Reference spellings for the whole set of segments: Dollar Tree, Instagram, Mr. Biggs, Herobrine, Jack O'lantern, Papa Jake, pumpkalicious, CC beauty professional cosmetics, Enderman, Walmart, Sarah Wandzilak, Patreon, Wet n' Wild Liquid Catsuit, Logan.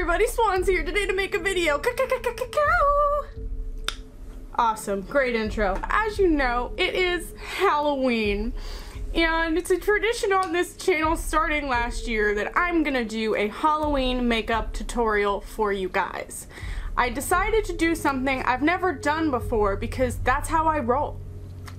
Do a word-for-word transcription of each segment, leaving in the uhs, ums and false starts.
everybody, Swan's here today to make a video. Awesome, great intro. As you know, it is Halloween, and it's a tradition on this channel starting last year that I'm gonna do a Halloween makeup tutorial for you guys. I decided to do something I've never done before because that's how I roll,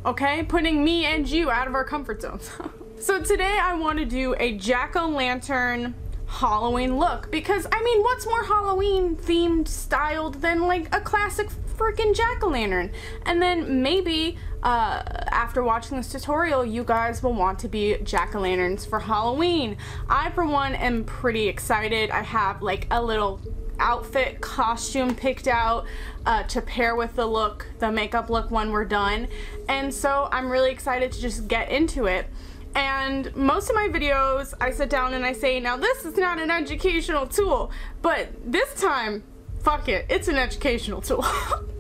okay? Putting me and you out of our comfort zones. So today I want to do a jack-o'-lantern Halloween look because, I mean, what's more Halloween themed styled than like a classic freaking jack-o'-lantern? And then maybe uh, after watching this tutorial you guys will want to be jack-o'-lanterns for Halloween. I for one am pretty excited. I have like a little outfit costume picked out uh, to pair with the look, the makeup look when we're done, and so I'm really excited to just get into it. And most of my videos I sit down and I say, now this is not an educational tool, but this time fuck it, it's an educational tool.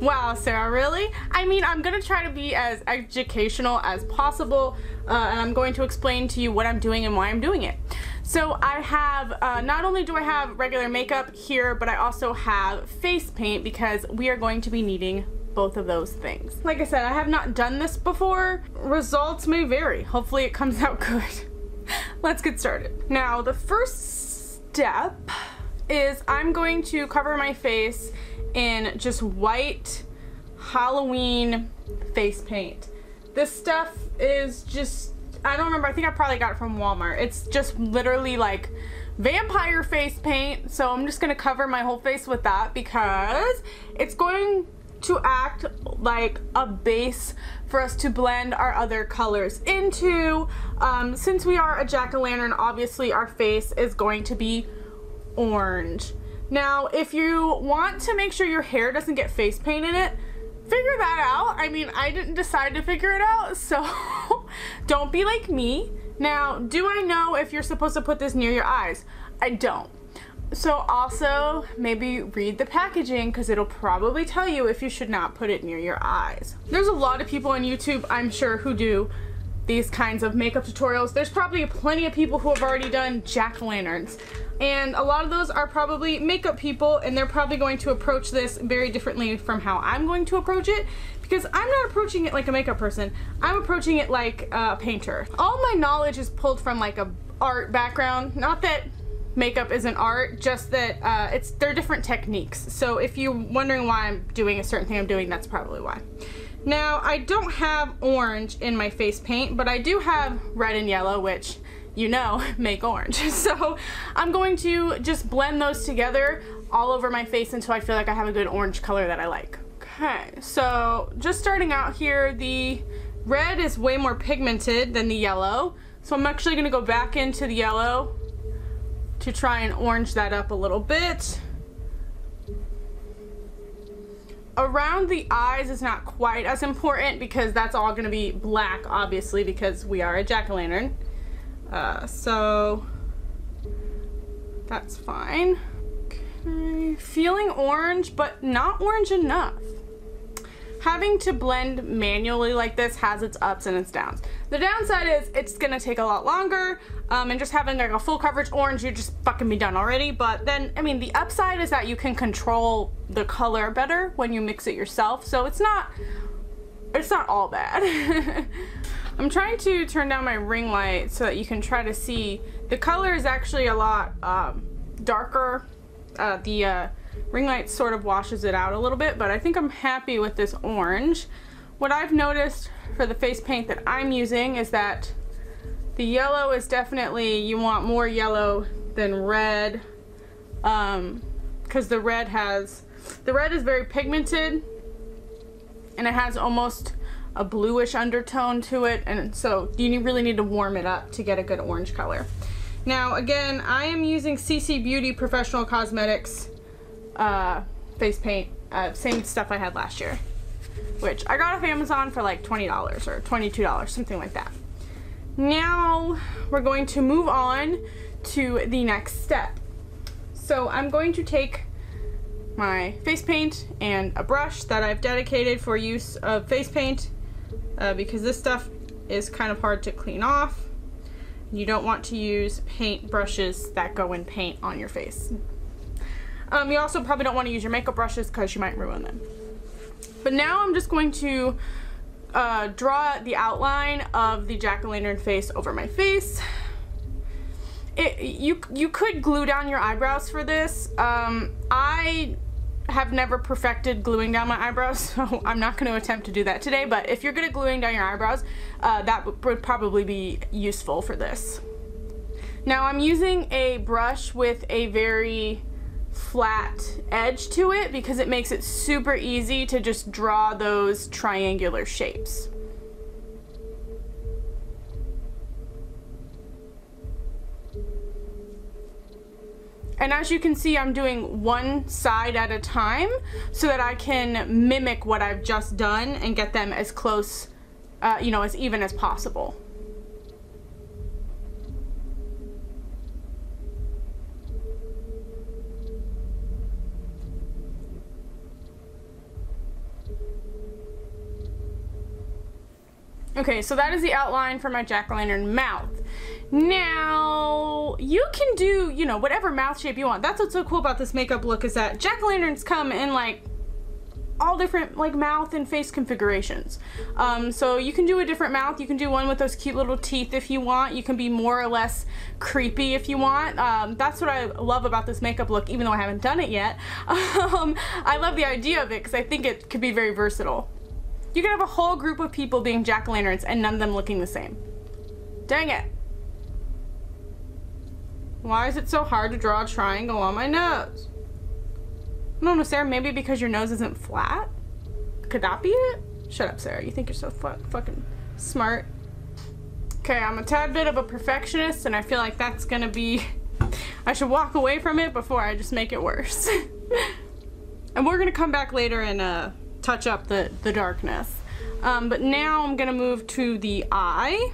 Wow, Sarah, really? I mean, I'm gonna try to be as educational as possible, uh, and I'm going to explain to you what I'm doing and why I'm doing it. So I have, uh, not only do I have regular makeup here, but I also have face paint because we are going to be needing both of those things. Like I said, I have not done this before. Results may vary. Hopefully it comes out good. Let's get started. Now, the first step is I'm going to cover my face in just white Halloween face paint. This stuff is just, I don't remember, I think I probably got it from Walmart. It's just literally like vampire face paint, so I'm just gonna cover my whole face with that because it's going to act like a base for us to blend our other colors into. Um, since we are a jack-o'-lantern, obviously our face is going to be orange. Now, if you want to make sure your hair doesn't get face paint in it, figure that out. I mean, I didn't decide to figure it out, so don't be like me. Now, do I know if you're supposed to put this near your eyes? I don't. So also, maybe read the packaging because it'll probably tell you if you should not put it near your eyes. There's a lot of people on YouTube, I'm sure, who do these kinds of makeup tutorials. There's probably plenty of people who have already done jack-o'-lanterns, and a lot of those are probably makeup people, and they're probably going to approach this very differently from how I'm going to approach it, because I'm not approaching it like a makeup person. I'm approaching it like a painter. All my knowledge is pulled from like a art background. Not that makeup isn't art, just that uh, it's they're different techniques. So if you're wondering why I'm doing a certain thing I'm doing, that's probably why. Now, I don't have orange in my face paint, but I do have red and yellow, which, you know, make orange. So I'm going to just blend those together all over my face until I feel like I have a good orange color that I like. Okay, so just starting out here, the red is way more pigmented than the yellow, so I'm actually going to go back into the yellow to try and orange that up a little bit. Around the eyes is not quite as important because that's all gonna be black, obviously, because we are a jack-o'-lantern. Uh, so that's fine. Okay. Feeling orange, but not orange enough. Having to blend manually like this has its ups and its downs. The downside is it's gonna take a lot longer, um, and just having like a full coverage orange, you're just fucking be done already. But then, I mean, the upside is that you can control the color better when you mix it yourself, so it's not, it's not all bad. I'm trying to turn down my ring light so that you can try to see. The color is actually a lot um, darker. Uh, the uh, ring light sort of washes it out a little bit, but I think I'm happy with this orange. What I've noticed for the face paint that I'm using is that the yellow is definitely, you want more yellow than red, um, because the red has, the red is very pigmented and it has almost a bluish undertone to it, and so you really need to warm it up to get a good orange color. Now again, I am using C C Beauty Professional Cosmetics uh, face paint, uh, same stuff I had last year, which I got off Amazon for like twenty dollars or twenty-two dollars, something like that. Now we're going to move on to the next step. So I'm going to take my face paint and a brush that I've dedicated for use of face paint, uh, because this stuff is kind of hard to clean off. You don't want to use paint brushes that go in paint on your face. Um, you also probably don't want to use your makeup brushes because you might ruin them. But now I'm just going to uh, draw the outline of the jack-o'-lantern face over my face. It, you, you could glue down your eyebrows for this. Um, I have never perfected gluing down my eyebrows, so I'm not going to attempt to do that today. But if you're good at gluing down your eyebrows, uh, that would probably be useful for this. Now I'm using a brush with a very flat edge to it because it makes it super easy to just draw those triangular shapes. And as you can see, I'm doing one side at a time so that I can mimic what I've just done and get them as close, uh, you know, as even as possible. Okay, so that is the outline for my jack-o'-lantern mouth. Now, you can do, you know, whatever mouth shape you want. That's what's so cool about this makeup look is that jack-o'-lanterns come in, like, all different, like, mouth and face configurations. Um, so you can do a different mouth. You can do one with those cute little teeth if you want. You can be more or less creepy if you want. Um, that's what I love about this makeup look, even though I haven't done it yet. Um, I love the idea of it because I think it could be very versatile. You could have a whole group of people being jack-o'-lanterns and none of them looking the same. Dang it. Why is it so hard to draw a triangle on my nose? I don't know, Sarah, maybe because your nose isn't flat? Could that be it? Shut up, Sarah. You think you're so fu fucking smart. Okay, I'm a tad bit of a perfectionist, and I feel like that's gonna be... I should walk away from it before I just make it worse. And we're gonna come back later and uh, touch up the, the darkness. Um, but now I'm gonna move to the eye.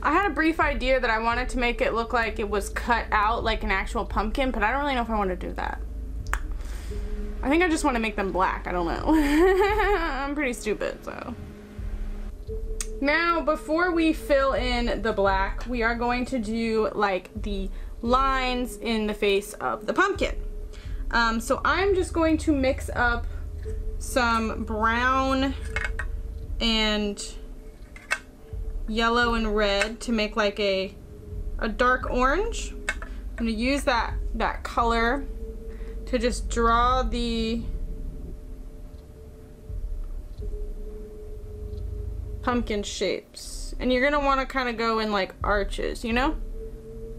I had a brief idea that I wanted to make it look like it was cut out like an actual pumpkin, but I don't really know if I want to do that. I think I just want to make them black. I don't know. I'm pretty stupid, so. Now, before we fill in the black, we are going to do like the lines in the face of the pumpkin. Um, so I'm just going to mix up some brown and yellow and red to make like a a dark orange. I'm going to use that that color to just draw the pumpkin shapes. And you're going to want to kind of go in like arches, you know?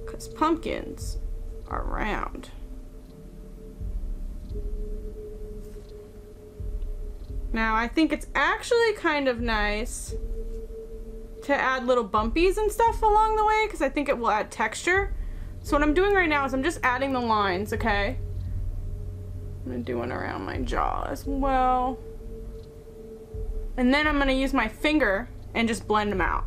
Because pumpkins are round. Now I think it's actually kind of nice to add little bumpies and stuff along the way because I think it will add texture. So what I'm doing right now is I'm just adding the lines, okay? I'm gonna do one around my jaw as well. And then I'm gonna use my finger and just blend them out.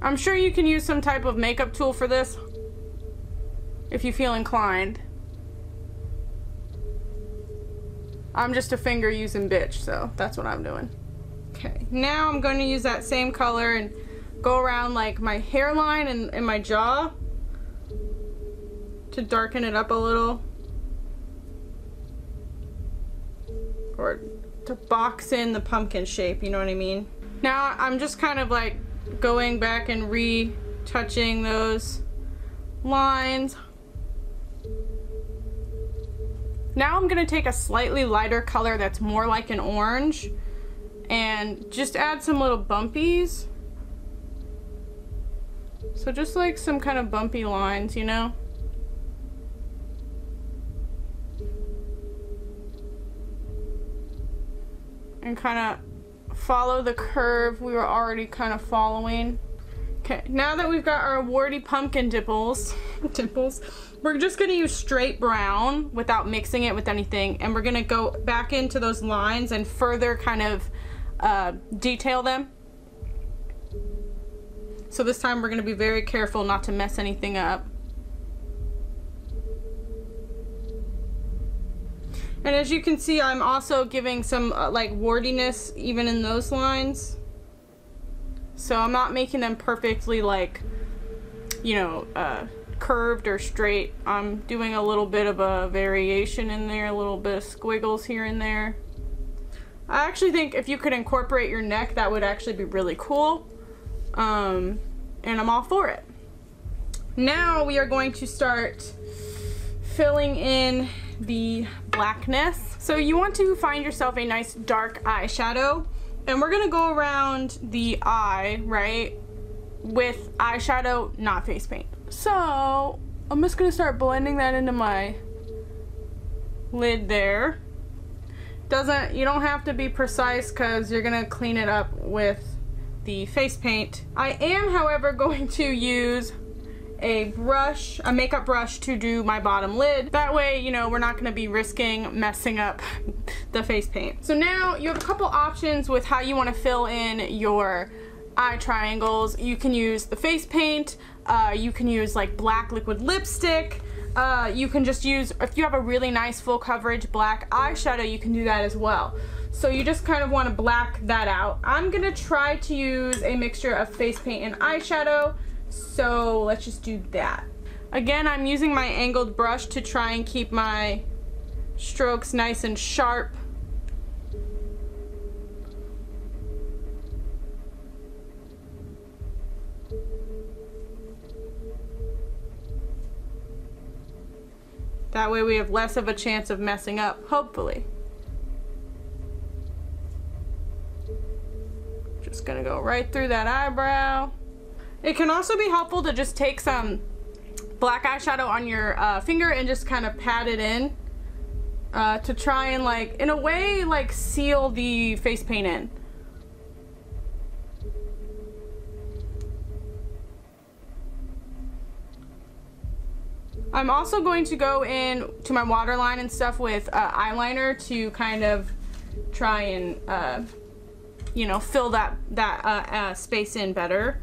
I'm sure you can use some type of makeup tool for this if you feel inclined. I'm just a finger using bitch, so that's what I'm doing. Okay, now I'm going to use that same color and go around like my hairline and, and my jaw to darken it up a little. Or to box in the pumpkin shape, you know what I mean? Now I'm just kind of like going back and retouching those lines. Now I'm going to take a slightly lighter color that's more like an orange and just add some little bumpies. So just like some kind of bumpy lines, you know? And kind of follow the curve we were already kind of following. Okay, now that we've got our warty pumpkin dimples, dimples, we're just gonna use straight brown without mixing it with anything, and we're gonna go back into those lines and further kind of uh, detail them. So this time we're going to be very careful not to mess anything up. And as you can see, I'm also giving some uh, like wardiness even in those lines. So I'm not making them perfectly like, you know, uh, curved or straight. I'm doing a little bit of a variation in there, a little bit of squiggles here and there. I actually think if you could incorporate your neck, that would actually be really cool. Um, and I'm all for it. Now we are going to start filling in the blackness. So you want to find yourself a nice dark eyeshadow, and we're gonna go around the eye, right, with eyeshadow, not face paint. So I'm just gonna start blending that into my lid there. Doesn't, you don't have to be precise because you're gonna clean it up with the face paint. I am, however, going to use a brush, a makeup brush, to do my bottom lid. That way, you know, we're not going to be risking messing up the face paint. So now you have a couple options with how you want to fill in your eye triangles. You can use the face paint, uh, you can use like black liquid lipstick, uh, you can just use, if you have a really nice full coverage black eyeshadow, you can do that as well. So you just kind of want to black that out. I'm going to try to use a mixture of face paint and eyeshadow. So let's just do that. Again, I'm using my angled brush to try and keep my strokes nice and sharp. That way we have less of a chance of messing up, hopefully. Just gonna go right through that eyebrow. It can also be helpful to just take some black eyeshadow on your uh, finger and just kind of pat it in uh, to try and, like, in a way, like, seal the face paint in. I'm also going to go in to my waterline and stuff with uh, eyeliner to kind of try and, uh, you know, fill that, that uh, uh, space in better.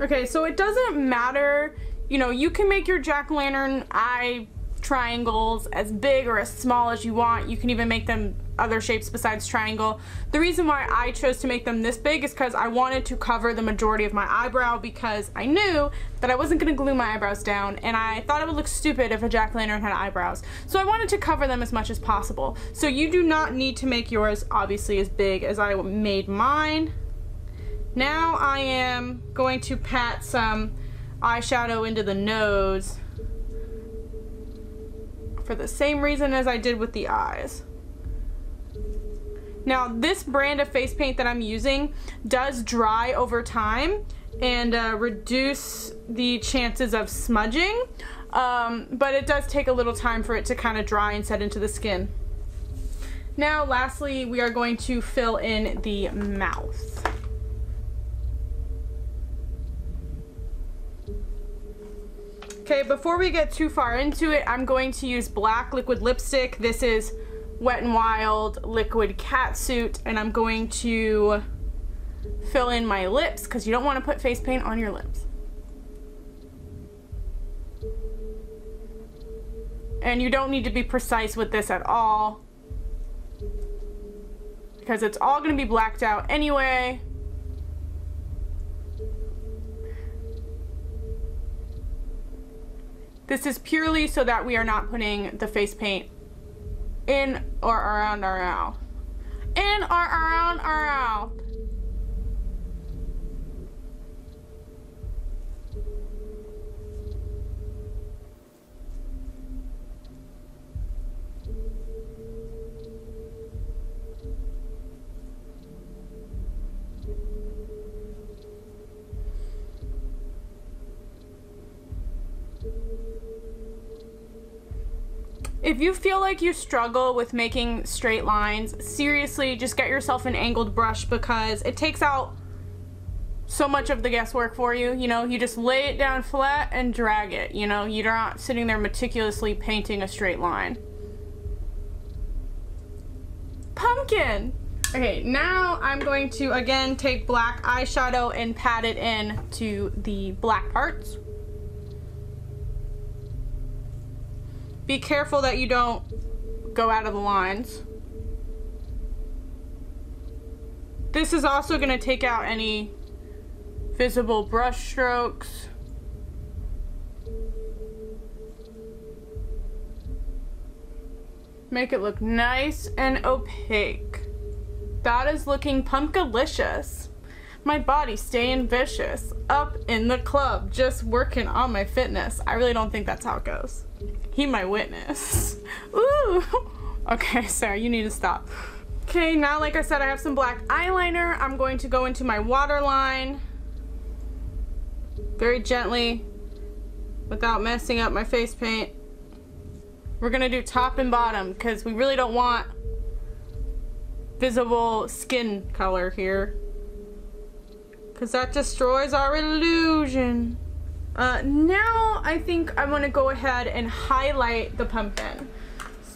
Okay, so it doesn't matter, you know, you can make your jack-o'-lantern eye triangles as big or as small as you want. You can even make them other shapes besides triangle. The reason why I chose to make them this big is because I wanted to cover the majority of my eyebrow, because I knew that I wasn't going to glue my eyebrows down, and I thought it would look stupid if a jack-o'-lantern had eyebrows. So I wanted to cover them as much as possible. So you do not need to make yours obviously as big as I made mine. Now I am going to pat some eyeshadow into the nose for the same reason as I did with the eyes. Now this brand of face paint that I'm using does dry over time and uh, reduce the chances of smudging, um, but it does take a little time for it to kind of dry and set into the skin. Now lastly, we are going to fill in the mouth. Okay, before we get too far into it, I'm going to use black liquid lipstick. This is Wet n' Wild Liquid Catsuit, and I'm going to fill in my lips because you don't want to put face paint on your lips. And you don't need to be precise with this at all because it's all going to be blacked out anyway. This is purely so that we are not putting the face paint in or around our mouth. In or around our mouth. If you feel like you struggle with making straight lines, seriously, just get yourself an angled brush because it takes out so much of the guesswork for you. You know, you just lay it down flat and drag it. You know, you're not sitting there meticulously painting a straight line. Pumpkin! Okay, now I'm going to again take black eyeshadow and pat it in to the black parts. Be careful that you don't go out of the lines. This is also going to take out any visible brush strokes. Make it look nice and opaque. That is looking pumpkalicious. My body staying vicious. Up in the club, just working on my fitness. I really don't think that's how it goes. He my witness. Ooh. Okay, Sarah, you need to stop. Okay, now like I said, I have some black eyeliner. I'm going to go into my waterline very gently without messing up my face paint. We're gonna do top and bottom because we really don't want visible skin color here because that destroys our illusion. Uh, now I think I'm gonna go ahead and highlight the pumpkin.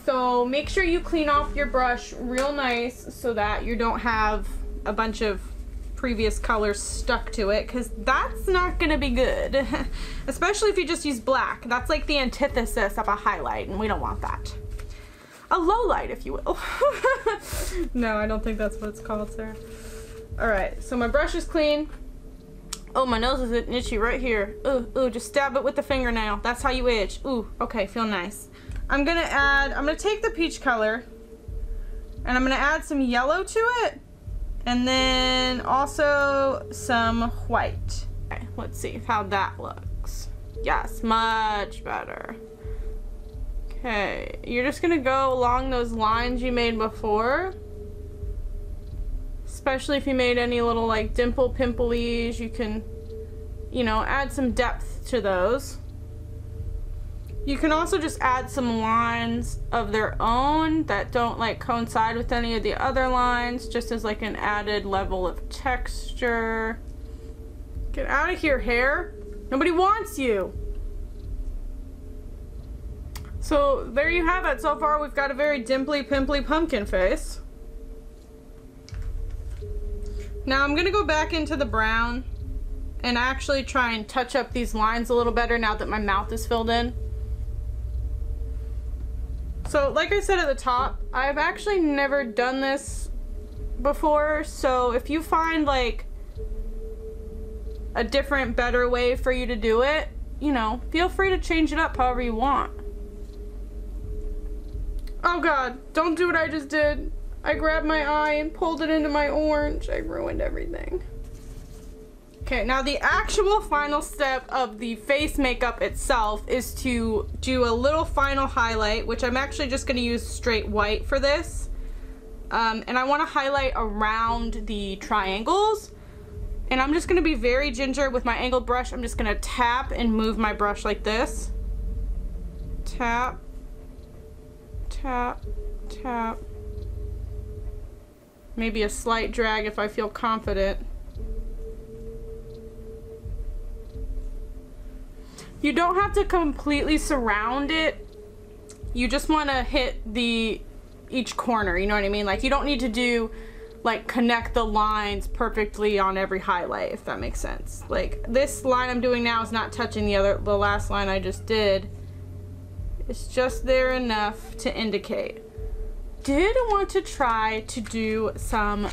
So make sure you clean off your brush real nice so that you don't have a bunch of previous colors stuck to it, because that's not gonna be good. Especially if you just use black. That's like the antithesis of a highlight, and we don't want that. A low light, if you will. No, I don't think that's what it's called, Sarah. Alright, so my brush is clean. Oh, my nose is an itchy right here. Ooh, ooh, just stab it with the fingernail. That's how you itch. Ooh, okay, feel nice. I'm gonna add, I'm gonna take the peach color, and I'm gonna add some yellow to it. And then also some white. Okay, let's see how that looks. Yes, much better. Okay, you're just gonna go along those lines you made before. Especially if you made any little like dimple pimples, you can, you know, add some depth to those. You can also just add some lines of their own that don't like coincide with any of the other lines, just as like an added level of texture. Get out of here, hair. Nobody wants you. So there you have it. So far we've got a very dimply, pimply pumpkin face. Now I'm gonna go back into the brown and actually try and touch up these lines a little better now that my mouth is filled in. So like I said at the top, I've actually never done this before, so if you find like a different, better way for you to do it, you know, feel free to change it up however you want. Oh god, don't do what I just did. I grabbed my eye and pulled it into my orange. I ruined everything. Okay, now the actual final step of the face makeup itself is to do a little final highlight, which I'm actually just going to use straight white for this. Um, and I want to highlight around the triangles. And I'm just going to be very ginger with my angled brush. I'm just going to tap and move my brush like this. Tap, tap, tap. Maybe a slight drag if I feel confident. You don't have to completely surround it. You just want to hit the each corner, you know what I mean? Like you don't need to do like connect the lines perfectly on every highlight, if that makes sense. Like this line I'm doing now is not touching the other the last line I just did. It's just there enough to indicate. Did want to try to do some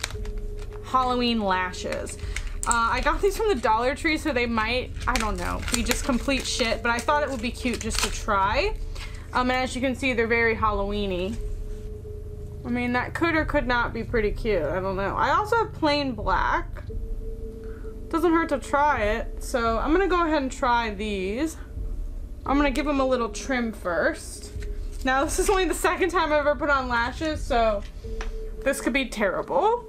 Halloween lashes. Uh, I got these from the Dollar Tree, so they might, I don't know, be just complete shit, but I thought it would be cute just to try. Um, and as you can see, they're very Halloween-y. I mean, that could or could not be pretty cute. I don't know. I also have plain black. Doesn't hurt to try it, so I'm going to go ahead and try these. I'm going to give them a little trim first. Now, this is only the second time I've ever put on lashes, so this could be terrible.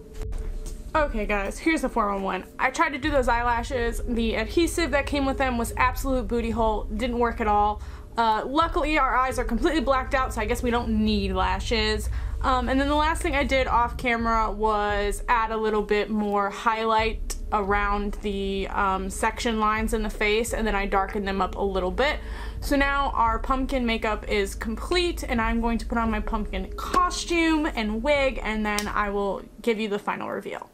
Okay guys, here's the four one one. I tried to do those eyelashes. The adhesive that came with them was absolute booty hole. Didn't work at all. Uh, luckily our eyes are completely blacked out, so I guess we don't need lashes. Um, and then the last thing I did off camera was add a little bit more highlight around the um, section lines in the face, and then I darken them up a little bit. So now our pumpkin makeup is complete, and I'm going to put on my pumpkin costume and wig, and then I will give you the final reveal.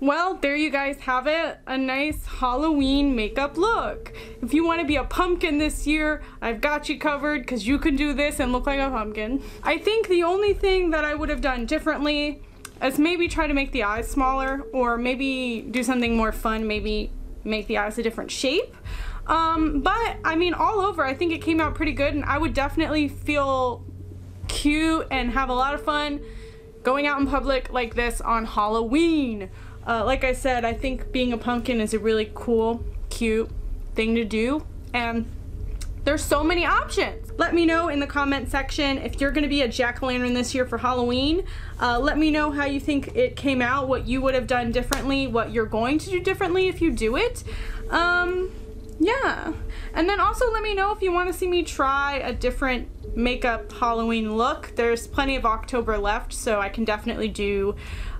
Well, there you guys have it, a nice Halloween makeup look. If you want to be a pumpkin this year, I've got you covered, because you can do this and look like a pumpkin. I think the only thing that I would have done differently is maybe try to make the eyes smaller, or maybe do something more fun, maybe make the eyes a different shape. Um, but, I mean, all over, I think it came out pretty good, and I would definitely feel cute and have a lot of fun going out in public like this on Halloween. Uh, like I said, I think being a pumpkin is a really cool, cute thing to do, and there's so many options. Let me know in the comment section if you're gonna be a jack-o'-lantern this year for Halloween. Uh, let me know how you think it came out, what you would have done differently, what you're going to do differently if you do it. Um, yeah. And then also let me know if you want to see me try a different makeup Halloween look. There's plenty of October left, so I can definitely do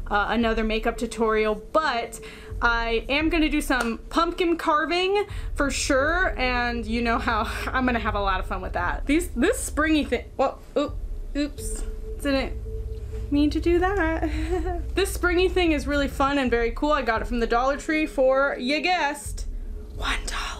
Uh, another makeup tutorial, but I am gonna do some pumpkin carving for sure, and you know how I'm gonna have a lot of fun with that. These this springy thing, well, oop, oops, didn't mean to do that. This springy thing is really fun and very cool. I got it from the Dollar Tree for, you guessed, one dollar.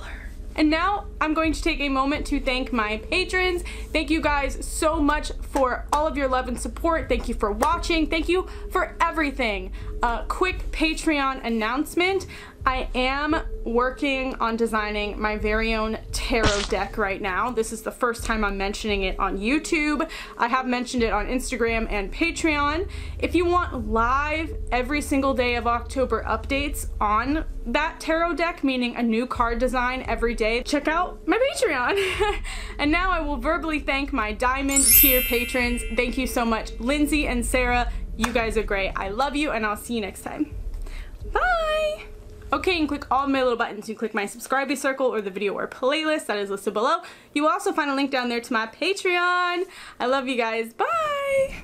And now I'm going to take a moment to thank my patrons. Thank you guys so much for all of your love and support. Thank you for watching. Thank you for everything. Uh, quick Patreon announcement. I am working on designing my very own tarot deck right now. This is the first time I'm mentioning it on YouTube. I have mentioned it on Instagram and Patreon. If you want live every single day of October updates on that tarot deck, meaning a new card design every day, check out my Patreon. And now I will verbally thank my diamond tier patrons. Thank you so much, Lindsay and Sarah. You guys are great. I love you, and I'll see you next time. Bye! Okay, and click all my little buttons. You click my subscribe circle or the video or playlist that is listed below. You will also find a link down there to my Patreon. I love you guys. Bye!